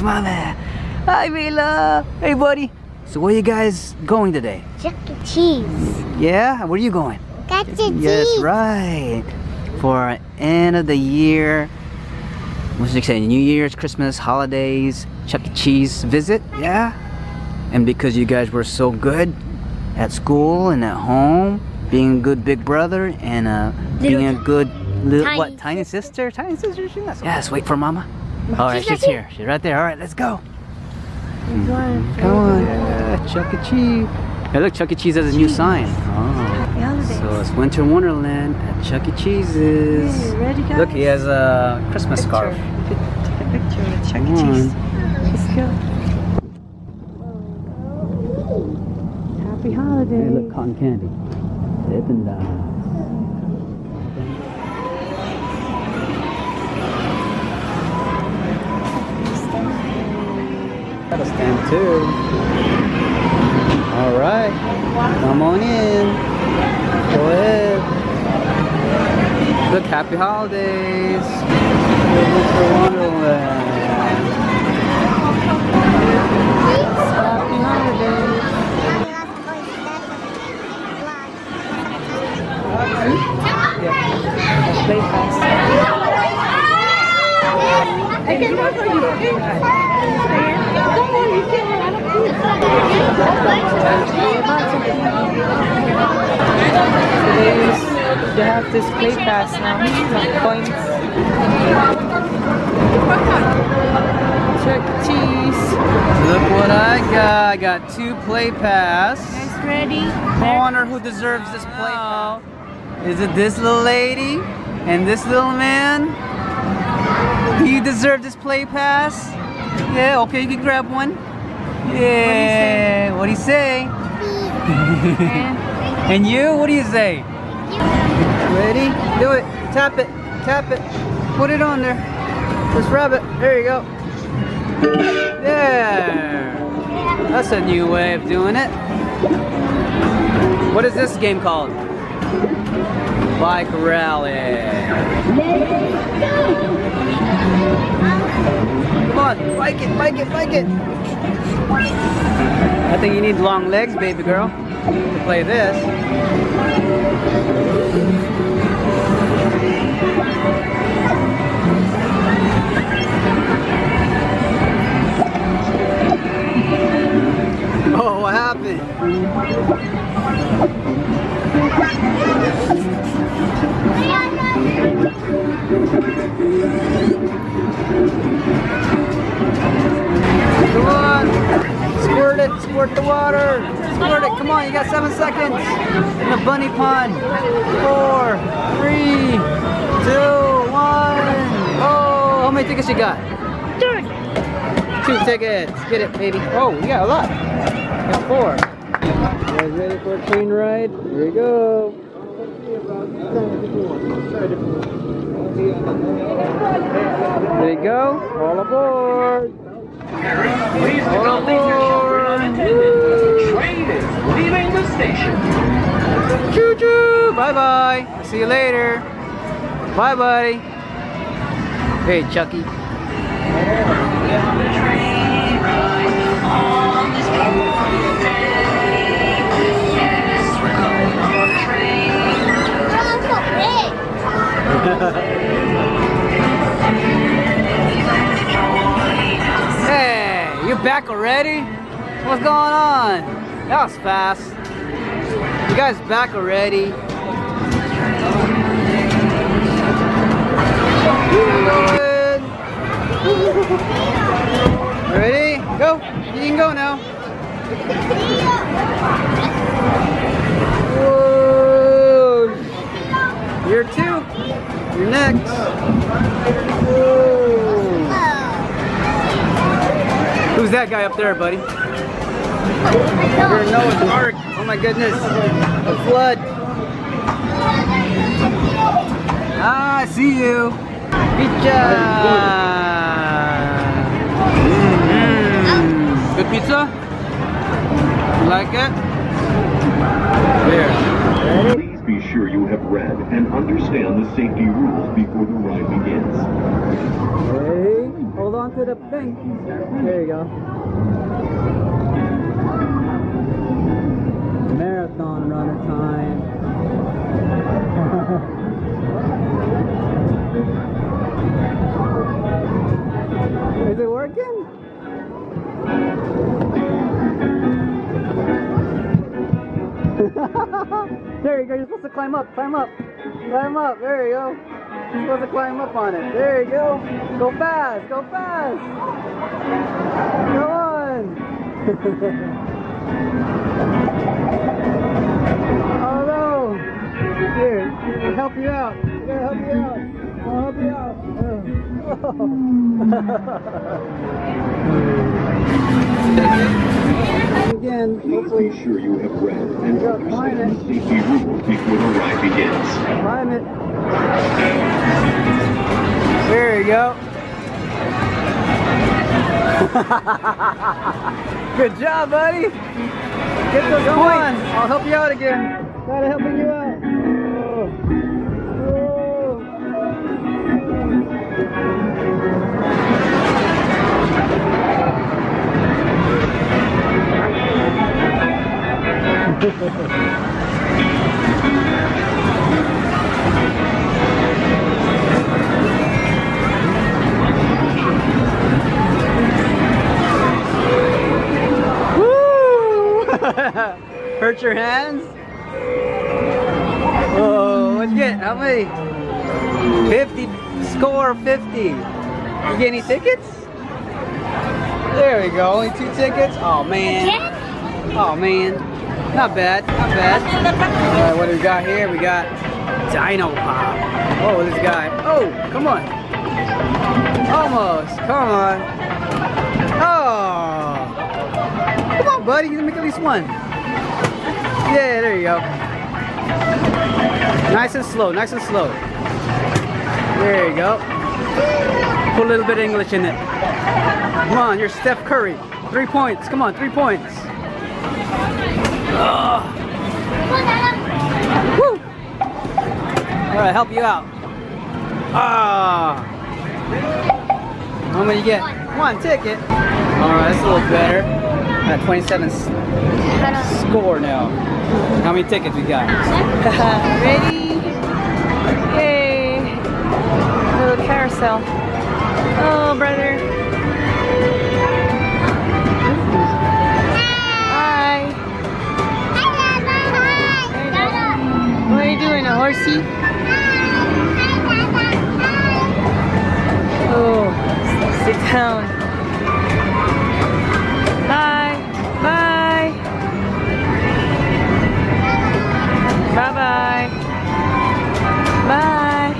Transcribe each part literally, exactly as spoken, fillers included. Cheese Mama. Hi, Mila. Hey, buddy. So where are you guys going today? Chuck E. Cheese. Yeah? Where are you going? Chuck E. Cheese. Yes, right. For our end of the year, what's it say? New Year's, Christmas, holidays, Chuck E. Cheese visit. Yeah? And because you guys were so good at school and at home, being a good big brother and uh, being a good little, tiny what, tiny sister? sister? Tiny sister? She's not so yeah, let's wait for Mama. All right, she's, she's here. She's right there. All right, let's go. Come on. Come on. Yeah, Chuck E. Cheese. Hey, look, Chuck E. Cheese has a Cheese. new sign. Oh. So it's Winter Wonderland at Chuck E. Cheese's. Hey, ready, guys? Look, he has a Christmas picture. scarf. Take a picture with Chuck E. Cheese. Let's go. Happy holidays. Hey, look, cotton candy. Dip and down. Got a stand too. All right, come on in. Go ahead. Look, happy holidays. Winter Wonderland. Happy holidays. They have this play pass now, points. Chuck E. Cheese. Look what I got. I got two play pass. You guys ready? I wonder who deserves this play pass. Is it this little lady and this little man? Do you deserve this play pass? Yeah, okay, you can grab one. Yeah, what do you say? And you, what do you say? Ready? Do it. Tap it. Tap it. Put it on there. Just rub it. There you go. There. That's a new way of doing it. What is this game called? Bike rally. Come on, bike it, bike it, bike it. I think you need long legs, baby girl, to play this. Oh, what happened? Come on! Squirt it! Squirt the water! Squirt it! Come on, you got seven seconds! In the bunny pond! Four, three, two, one! Oh! How many tickets you got? Two! Two tickets! Get it, baby! Oh, we got a lot! Got four! You guys ready for a train ride? Here we go! There you go! All aboard! Please do not leave your children unattended. Train is leaving the station. Choo choo! Bye bye. See you later. Bye, buddy. Hey, Chuck E. Back already? What's going on? That was fast. You guys back already? Good. Ready? Go. You can go now. Whoa. You're two. You're next. Whoa. Who's that guy up there, buddy? Your nose is dark. Oh my goodness. A flood. Ah, I see you. Pizza. Mm-hmm. Good pizza? You like it? There. Please be sure you have read and understand the safety rules before the ride begins. Hey. hold on to the thing. There you go. Marathon runner time. Is it working? There you go, you're supposed to climb up, climb up, climb up, there you go. You're supposed to climb up on it, there you go. Go fast, go fast. Go on. Oh no. Here, I'll help you out. Here, I'll help you out. I'll help you out. Oh. Again, please be sure you have read and understand the safety rules before the ride begins. Climb it. There you go. Good job, buddy. Get those go points. On. I'll help you out again. Gotta helping you out. Hurt your hands? Oh, what'd you get? How many? fifty. Score fifty. You get any tickets? There we go. Only two tickets. Oh man. Oh man. Not bad. Not bad. Alright, what do we got here? We got Dino Pop. Oh, this guy. Oh, come on. Almost. Come on. Oh. Come on, buddy. You can make at least one. Yeah, there you go. Nice and slow. Nice and slow. There you go. Put a little bit of English in it. Come on, you're Steph Curry. Three points. Come on, three points. Oh. Woo! I'm gonna help you out. Ah! Oh. How many you get? One ticket. All right, that's a little better. Got twenty-seven score now. How many tickets we got? Ready? Yay! A little carousel. Oh, brother. Horsey. Oh, sit down. Bye. Bye. Bye-bye. Bye.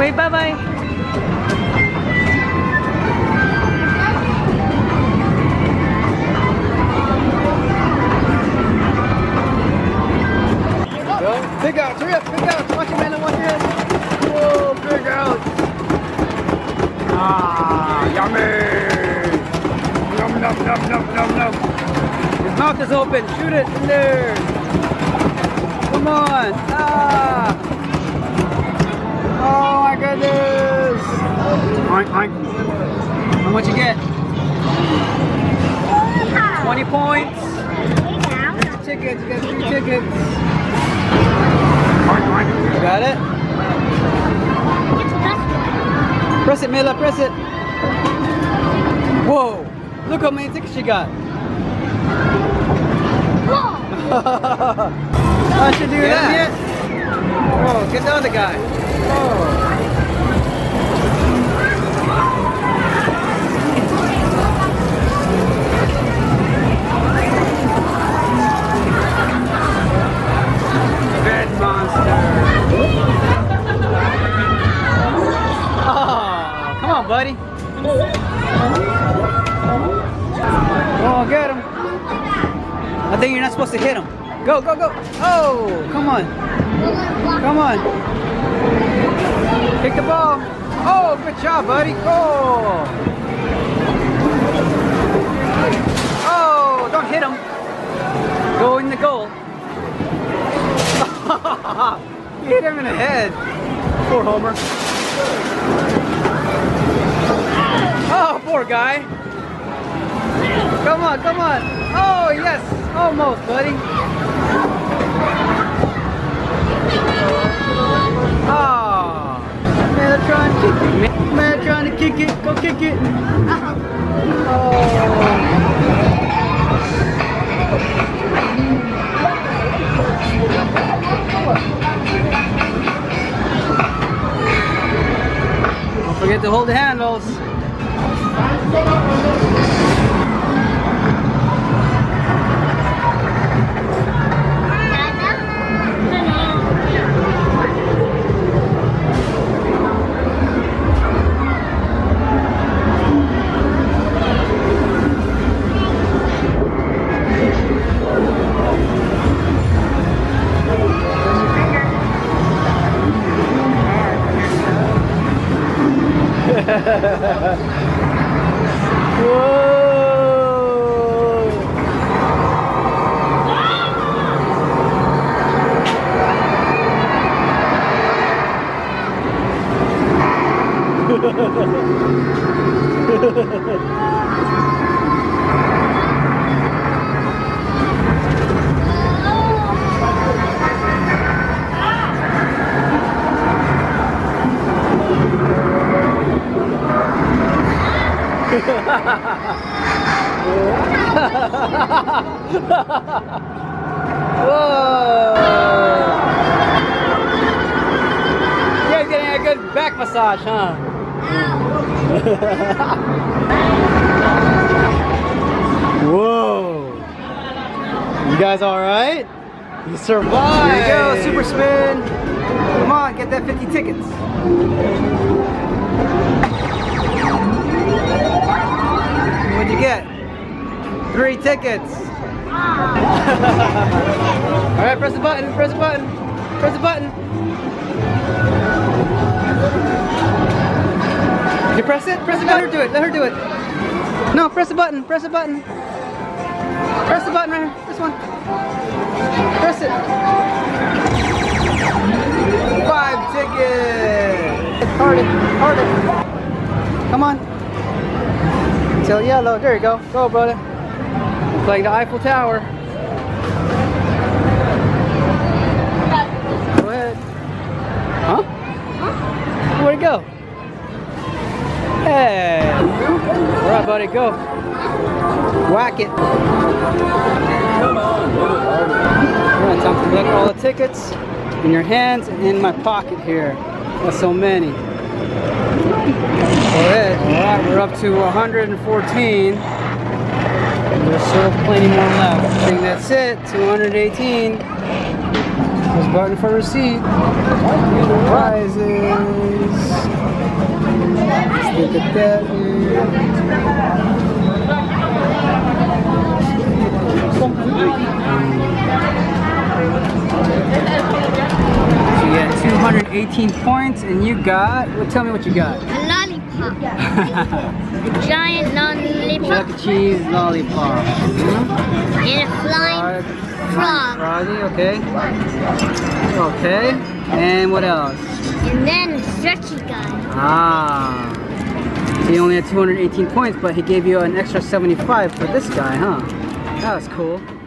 Wait, bye-bye. Big out, hurry up, big out, watch your man, watch your man. Whoa, big out. Ah, yummy. Yum, yum, yum, yum, yum, yum. His mouth is open, shoot it in there. Come on. Ah. Oh my goodness. Oink, oink. How much you get? twenty points. Here's your tickets, you got three tickets. You got it? Press it, Mila, press it. Whoa! Look how many tickets she got. I should do yeah. that. Whoa, get the other guy. Whoa. Bad monster. Buddy. Oh, get him. I think you're not supposed to hit him. Go, go, go. Oh, come on. Come on. Kick the ball. Oh, good job, buddy. Oh. Oh, don't hit him. Go in the goal. You hit him in the head. Poor Homer. Oh! Come on, come on. Oh, yes. Almost, buddy. Oh. Man, trying to kick it. Man, man trying to kick it. Go kick it. Oh. Don't forget to hold the handles. Massage, huh? Whoa! You guys all right? You survived. Here you go, super spin. Come on, get that fifty tickets. What'd you get? Three tickets. All right, press the button. Press the button. Press the button. You press it? Press it. Let her do it. Let her do it. No, press the button. Press the button. Press the button right here. This one. Press it. Five tickets. Hard it. Hard it. Come on. Till yellow. There you go. Go, brother. It's like the Eiffel Tower. Go ahead. Huh? Where'd it go? Hey! Alright, buddy, go. Whack it. Alright, time to collect all the tickets in your hands and in my pocket here. That's so many. Alright, alright, we're up to one hundred fourteen. There's still plenty more left. I think that's it. two hundred eighteen. Press button for receipt. Prizes. Look at that. So you got two hundred eighteen points and you got, well, tell me what you got. A lollipop. A giant lollipop. Chuck E. Cheese lollipop. Mm-hmm. And a flying frog. Froggy, okay. Okay. And what else? And then a stretchy guy. Ah. He only had two hundred eighteen points, but he gave you an extra seventy-five for this guy, huh? That was cool.